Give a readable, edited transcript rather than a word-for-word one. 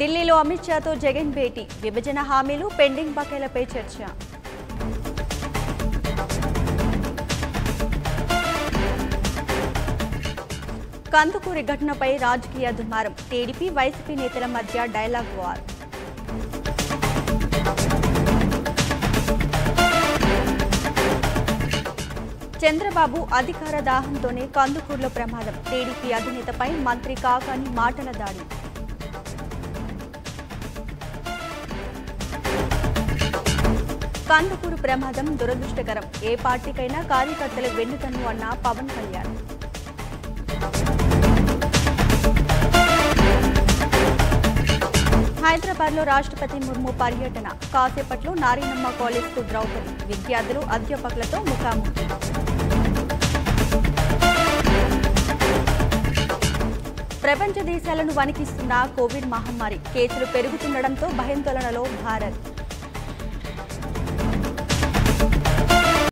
ఢిల్లీలో అమిత్ షా తో జగన్ భేటీ విభజన హామీలు పెండింగ్ బకాయిలపై చర్చ కందుకూరి ఘటనపై రాజకీయ దుమారం టీడీపీ వైసీపీ నేతల మధ్య డైలాగ్ వార్ చంద్రబాబు అధికార దాహంతోనే కందుకూరులో ప్రమాదం టీడీపీ అధినేతపై మంత్రి కాకాని మాటల దాడి కందుకూరు ప్రమాదం దురదృష్టకరం ఏ పార్టీకైనా కార్యకర్తలు వెన్నుతన్ను అన్న పవన్ కళ్యాణ్ హైదరాబాద్లో రాష్ట్రపతి ముర్ము పర్యటన కాసేపట్లో నారాయణమ్మ కాలేజ్కు ద్రౌపది విద్యార్థులు అధ్యాపకులతో ముఖాముఖి ప్రపంచ దేశాలను వణికిస్తున్న కోవిడ్ మహమ్మారి కేసులు పెరుగుతుండటంతో భయాందోళనలో భారత్